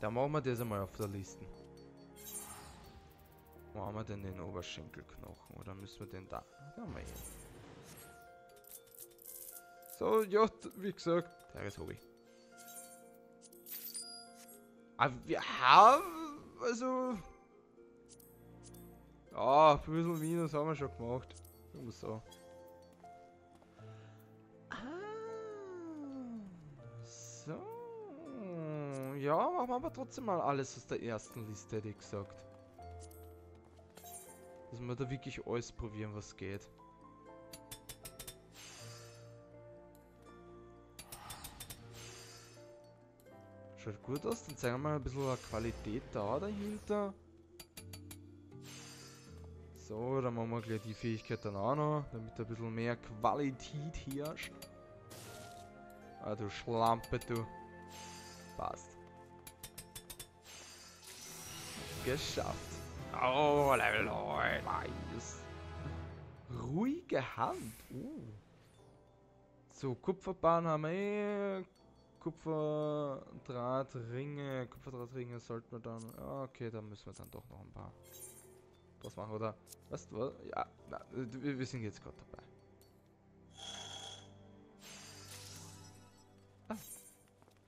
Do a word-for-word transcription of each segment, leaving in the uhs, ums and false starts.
Da machen wir das einmal auf der Liste. Wo haben wir denn den Oberschenkelknochen? Oder müssen wir den da? Da haben wir ihn. So, ja, wie gesagt, teures Hobby. Aber wir haben, also... Ja, ein bisschen Minus haben wir schon gemacht. Irgendwie so. So. Ja, machen wir aber trotzdem mal alles aus der ersten Liste, hätte ich gesagt. Dass wir da wirklich alles probieren, was geht. Schaut gut aus, dann zeigen wir mal ein bisschen Qualität da dahinter. So, dann machen wir gleich die Fähigkeit dann auch noch, damit ein bisschen mehr Qualität herrscht. Ah, du Schlampe, du. Passt. Geschafft. Oh, Level neun. Nice. Ruhige Hand. Uh. So, Kupferbahn haben wir eh. Kupferdrahtringe. Kupferdrahtringe sollten wir dann... Okay, da müssen wir dann doch noch ein paar... Was machen wir da? Was? Was? Ja, na, wir sind jetzt gerade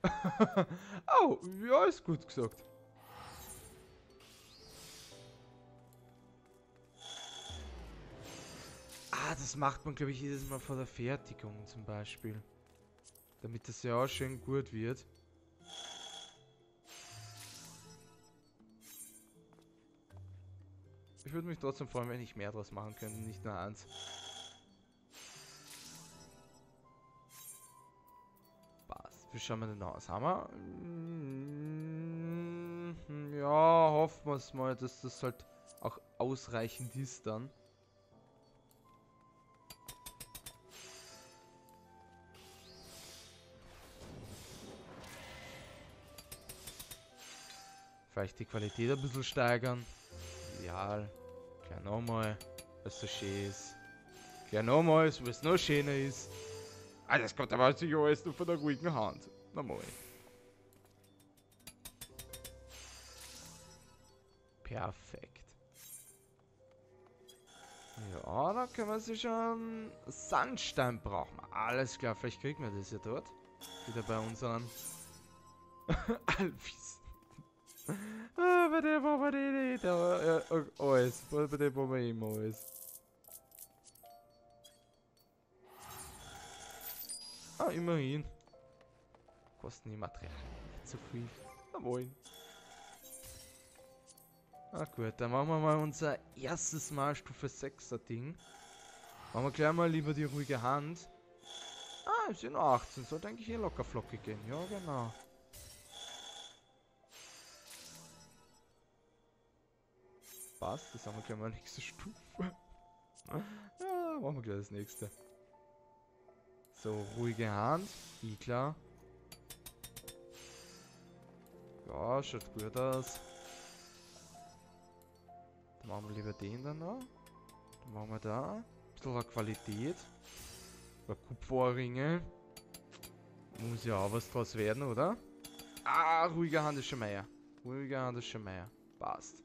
dabei. Ah. Oh, ja, ist gut gesagt. Ah, das macht man, glaube ich, jedes Mal vor der Fertigung zum Beispiel. Damit das ja auch schön gut wird. Ich würde mich trotzdem freuen, wenn ich mehr draus machen könnte, nicht nur eins. Was? Wie schauen wir denn aus? Haben wir? Ja, hoffen wir es mal, dass das halt auch ausreichend ist dann. Vielleicht die Qualität ein bisschen steigern. Ideal. Gleich nochmal, was so schön ist. Gleich nochmal, was noch schöner ist. Ah, das kommt aber sich alles nur von der guten Hand. Nochmal. Perfekt. Ja, da können wir sich schon... Sandstein brauchen wir. Alles klar, vielleicht kriegen wir das ja dort. Wieder bei unseren... Alvis. Ah, bei dem brauchen wir die nicht, aber ja, alles. Bei dem brauchen wir immer alles. Ah, immerhin. Kosten die Materialien nicht so viel. Jawohl. Ah gut, dann machen wir mal unser erstes Mal Stufe sechser Ding. Machen wir gleich mal lieber die ruhige Hand. Ah, es sind nur achtzehn, sollte eigentlich eh locker flockig gehen. Ja, genau. Passt, das haben wir gleich mal nächste Stufe. Ja, machen wir gleich das nächste. So, ruhige Hand. I klar. Ja, schaut gut aus. Dann machen wir lieber den dann noch. Dann machen wir da. Ein bisschen Qualität. Oder Kupferringe. Muss ja auch was draus werden, oder? Ah, ruhige Hand ist schon mehr. Ruhige Hand ist schon mehr. Passt.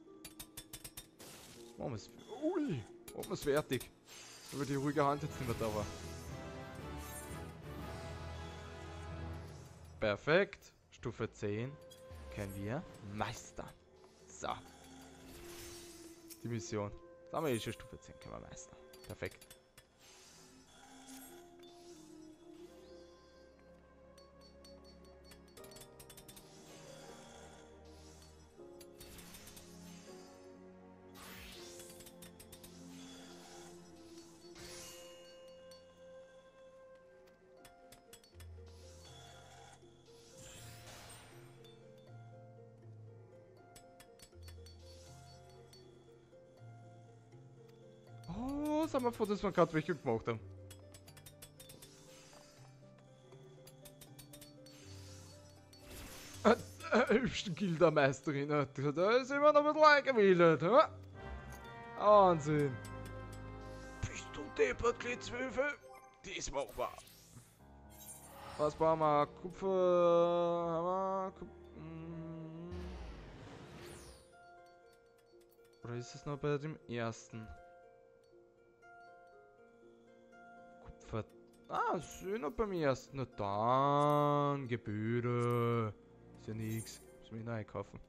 Machen wir es. Ui! Machen wir es fertig. Weil die ruhige Hand jetzt nicht mehr da war. Perfekt. Stufe zehn. Können wir meistern. So. Die Mission. Da haben wir eh schon Stufe zehn. Können wir meistern. Perfekt. Haben wir vor, dass wir gerade welche gemacht haben. Hübschen Gildermeisterin. Da ist immer noch ein bisschen eingewählt. Wahnsinn. Bist du deppert, Glitzwürfel? Diesmal war. Was brauchen wir? Kupfer. Haben wir. Oder ist es nur bei dem ersten? Kupfer. Ah, ist nur beim ersten. Na dann, Gebühre. Ist ja nix. Muss mich noch einkaufen.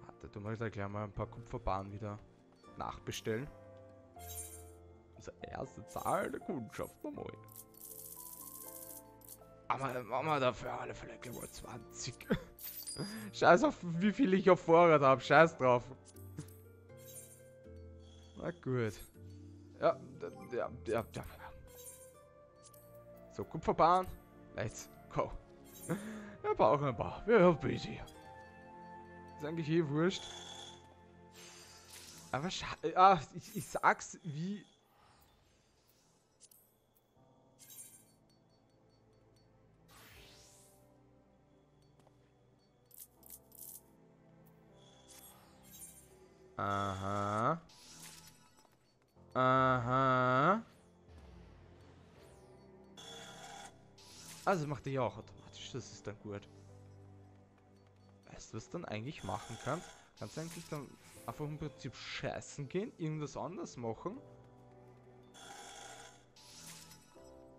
Warte, du musst da gleich mal ein paar Kupferbahnen wieder nachbestellen. Unsere erste Zahl der Kundschaft, nochmal. Aber machen wir dafür alle Fälle gleich mal zwanzig. Scheiß auf, wie viel ich auf Vorrat habe. Scheiß drauf. Na gut. Ja, ja, ja, ja. So, Kupferbahn. Let's go. Wir brauchen ein paar. Wir haben busy. Ist eigentlich eh wurscht. Aber scheiße. Ah, ich, ich sag's wie. Aha. Aha. Also macht er ja auch automatisch, das ist dann gut. Weißt du, was du dann eigentlich machen kannst? Kannst du eigentlich dann einfach im Prinzip scheißen gehen, irgendwas anderes machen?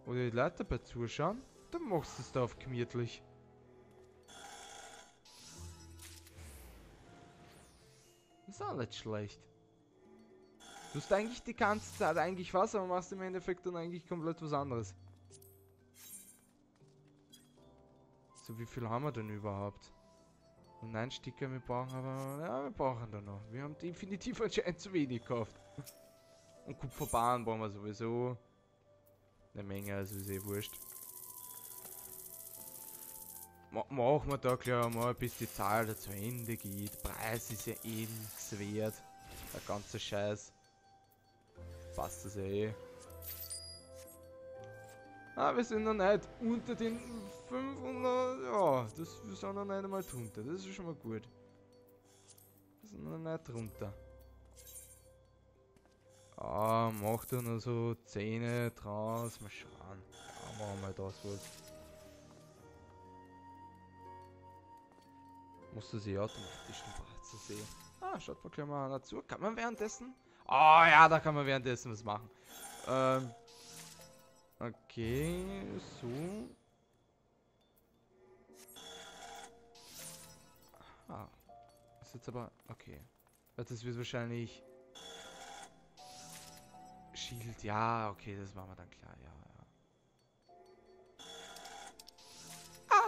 Oder die Leute dabei zuschauen? Dann machst du es da auf gemütlich. Ist auch nicht schlecht. Du hast eigentlich die ganze Zeit eigentlich was, aber machst im Endeffekt dann eigentlich komplett was anderes. So, wie viel haben wir denn überhaupt? Und einen Sticker, wir brauchen aber... Ja, wir brauchen da noch. Wir haben definitiv anscheinend zu wenig gekauft. Und Kupferbahn brauchen wir sowieso. Eine Menge, also ist eh wurscht. Machen wir da gleich mal, bis die Zahl da zu Ende geht. Preis ist ja eh nichts wert. Der ganze Scheiß. Passt das ja eh. Ah, wir sind noch nicht unter den fünfhundert. Ja, das wir sind noch nicht einmal drunter. Das ist schon mal gut. Wir sind noch nicht drunter. Ah, macht da noch so Zähne draus. Mal schauen. Ja, machen wir das wohl. Musste sie automatisch den Bratzen sehen. Ah, schaut mal gleich mal dazu. Kann man währenddessen? Oh ja, da kann man währenddessen was machen. Ähm. Okay, so. Ah. Ist jetzt aber. Okay. Das wird wahrscheinlich. Shield, ja, okay, das machen wir dann klar, ja.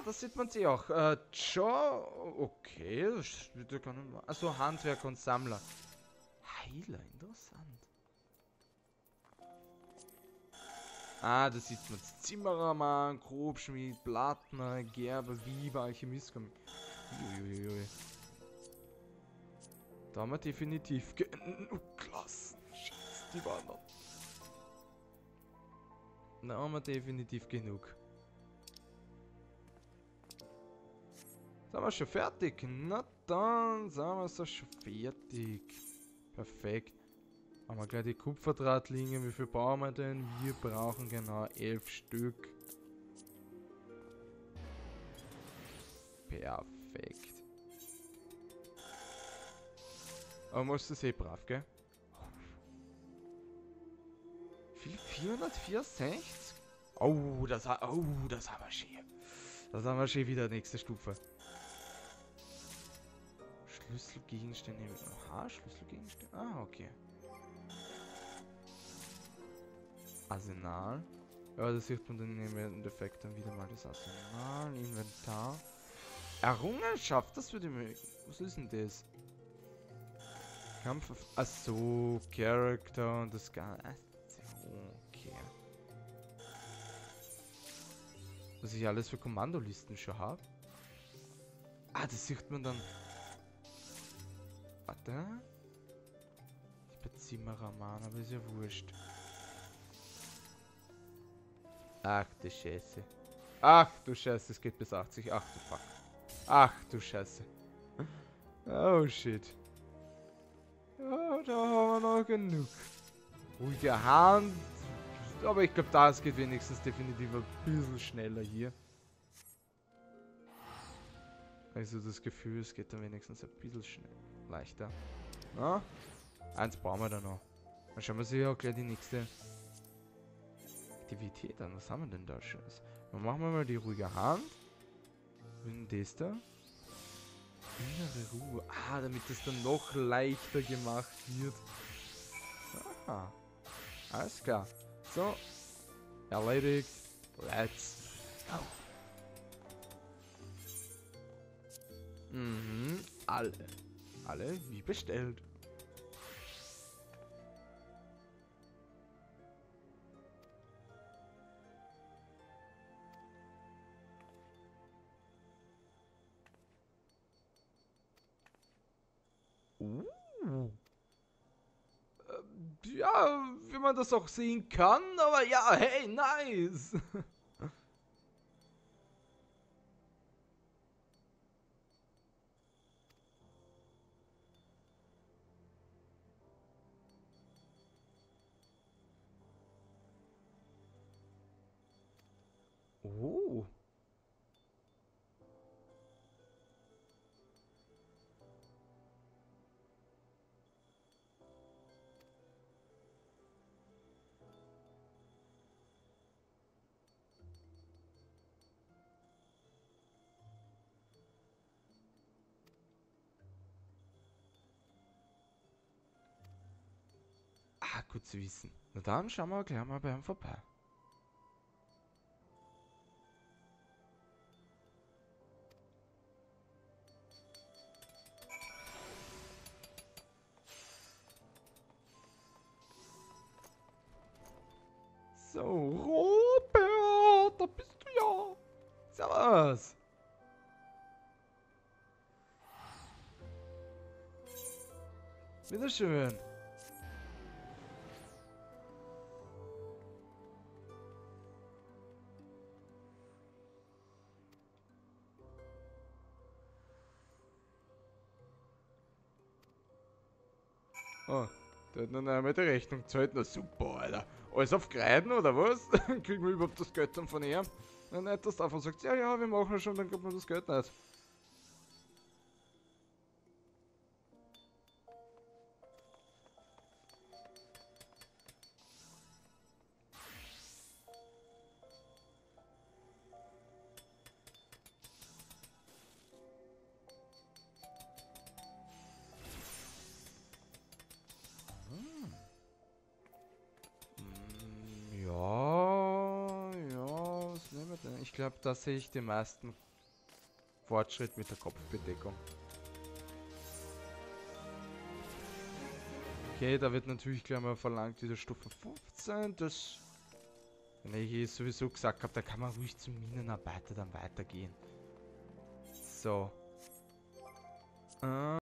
Das sieht man sie auch. Äh, Joe. Okay. Also Handwerk und Sammler. Heiler, interessant. Ah, das sieht man. Zimmerermann, Grobschmied, Plattner, Gerber, Weber, Alchemist. Uiuiui. Da haben wir definitiv genug Klassen. Scheiße, die waren noch. Da haben wir definitiv genug. Sind wir schon fertig? Na dann, sind wir so schon fertig. Perfekt. Machen wir gleich die Kupferdrahtlinien. Wie viel brauchen wir denn? Wir brauchen genau elf Stück. Perfekt. Aber musst du eh brav, gell? Wie viel? vierhundertvierundsechzig? Oh, das, oh, das haben wir schön. Das haben wir schon wieder nächste Stufe. Schlüsselgegenstände. Aha, Schlüsselgegenstände. Ah, okay. Arsenal. Ja, das sieht man dann im Endeffekt dann wieder mal das Arsenal. Inventar. Errungenschaft, das würde mir. Was ist denn das? Kampf auf. Achso, Charakter und das Ganze. Okay. Was ich alles für Kommandolisten schon habe. Ah, das sieht man dann. Warte. Ich bin Zimmerermann, aber ist ja wurscht. Ach du Scheiße. Ach du Scheiße, es geht bis achtzig. Ach du Fuck. Ach du Scheiße. Oh shit. Ja, da haben wir noch genug. Ruhiger Hand. aber ich glaube, das geht wenigstens definitiv ein bisschen schneller hier. Also das Gefühl, es geht dann wenigstens ein bisschen schneller, leichter. Na? Eins brauchen wir da noch. Dann schauen wir uns ja auch gleich die nächste Aktivität an. Was haben wir denn da Schönes? Dann machen wir mal die ruhige Hand. Und das da. Innere Ruhe. Ah, damit das dann noch leichter gemacht wird. Ah, alles klar. So. Erledigt. Let's go. Mhm, alle. Alle wie bestellt. Uh. Ja, wie man das auch sehen kann, aber ja, hey, nice. Oh. Ah, gut zu wissen. Na dann schauen wir gleich mal bei ihm vorbei. So, Robert, da bist du ja. Servus. Bitteschön. Oh, der hat noch einmal die Rechnung gezahlt. Na super, Alter. Alles auf Kreiden, oder was? Kriegen wir überhaupt das Geld dann von ihr? Na nicht, dass davon sagt, ja, ja, wir machen schon, dann kriegt man das Geld nicht. Ich glaube, da sehe ich den meisten Fortschritt mit der Kopfbedeckung. Okay, da wird natürlich gleich mal verlangt, wieder Stufe fünfzehn. Das, wenn ich eh sowieso gesagt habe, da kann man ruhig zum Minenarbeiter dann weitergehen. So. Ähm.